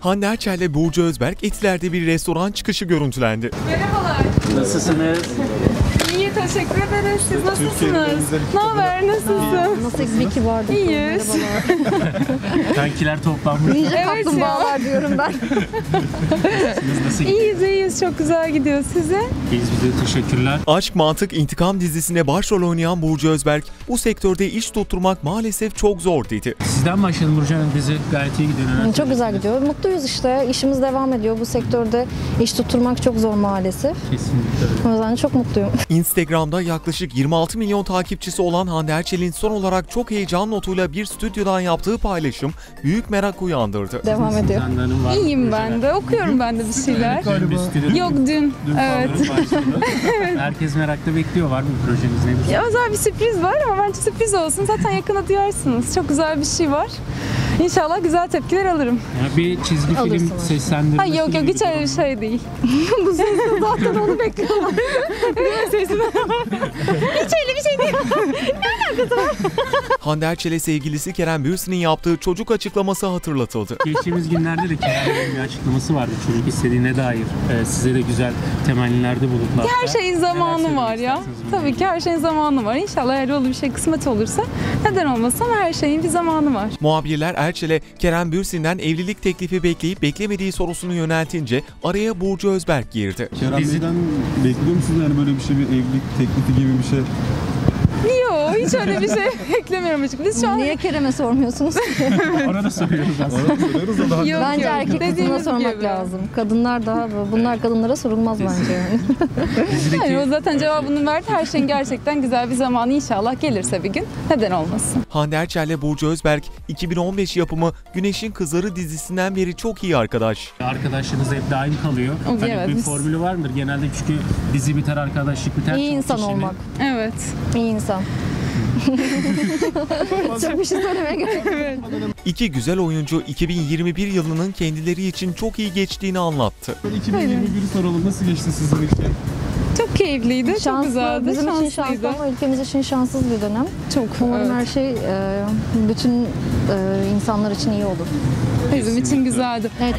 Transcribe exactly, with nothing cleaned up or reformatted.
Hande Erçel ile Burcu Özberk Etiler'de bir restoran çıkışı görüntülendi. Merhabalar. Nasılsınız? İyi, teşekkür ederiz. Siz nasılsınız? Ne haber? Nasılsın? Nasıl bir kibardı? İyiyiz. Kankiler toplanmış. Nice kaplumbağalar diyorum ben. Siz nasıl gidiyor? İyiyiz, iyiyiz. Çok güzel gidiyor. Size? Biz bize teşekkürler. Aşk Mantık İntikam dizisine başrol oynayan Burcu Özberk, bu sektörde iş tutturmak maalesef çok zor dedi. Sizden başlayalım Burcu Hanım. Bizi gayet iyi gidiyor. Çok güzel gidiyor. Mutluyuz işte. İşimiz devam ediyor. Bu sektörde iş tutturmak çok zor maalesef. Kesinlikle. O yüzden çok mutluyum. Instagram'da yaklaşık yirmi altı milyon takipçisi olan Hande Erçel'in son olarak çok heyecan notuyla bir stüdyodan yaptığı paylaşım büyük merak uyandırdı. Devam ediyor. İyiyim ben de. Okuyorum ben de bir şeyler. Yok dün. dün evet. Herkes merakla bekliyor. Var mı projeniz? Nedir? Ya, özel bir sürpriz var ama bence sürpriz olsun. Zaten yakında duyarsınız. Çok güzel bir şey var. İnşallah güzel tepkiler alırım. Ya bir çizgi Alırsın film seslendirmesi. Hayır yok yok hiç öyle bir şey değil. Bu sesle zaten onu bekliyorlar. Hiç öyle bir şey değil. Ne alakası var? Hande Erçel'e sevgilisi Kerem Bürsin'in yaptığı çocuk açıklaması hatırlatıldı. Geçtiğimiz günlerde de Kerem'in bir açıklaması vardı. Çocuk istediğine dair ee, size de güzel temennilerde bulundular. Her şeyin zamanı var ya. Tabii ki her şeyin zamanı var. İnşallah her yolu bir şey kısmet olursa neden olmasın ama her şeyin bir zamanı var. Muhabirler Erçel'e Kerem Bürsin'den evlilik teklifi bekleyip beklemediği sorusunu yöneltince araya Burcu Özberk girdi. Kerem Bey'den bekliyor musunuz yani böyle bir şey, bir evlilik teklifi gibi bir şey? Yok hiç öyle bir şey beklemiyorum açıkçası. Şu an... Niye Kerem'e sormuyorsunuz ki? Orada soruyoruz aslında. Orada da yok, bence yok. Erkek kısmına sormak gibi lazım. Kadınlar daha bunlar kadınlara sorulmaz bence yani. Hayır, o zaten cevabını verdi. Her şeyin gerçekten güzel bir zamanı inşallah gelirse bir gün. Neden olmasın? Hande Erçel ile Burcu Özberk iki bin on beş yapımı Güneş'in Kızları dizisinden beri çok iyi arkadaş. Arkadaşlığınız hep daim kalıyor. Tabii evet, bir biz... formülü var mıdır? Genelde çünkü dizi biter, arkadaşlık biter. İyi insan kişinin... olmak. Evet. İyi insan. Çok bir şey söylemeye gerek yok. İki güzel oyuncu iki bin yirmi bir yılının kendileri için çok iyi geçtiğini anlattı. iki bin yirmi bir soralım, nasıl geçti sizin için? Çok keyifliydi, şanslı, çok güzeldi. Bizim şanslıydı. için şanslı ama ülkemiz için şanssız bir dönem. Çok. Umarım evet. her şey bütün insanlar için iyi olur. Bizim için güzeldi. Evet.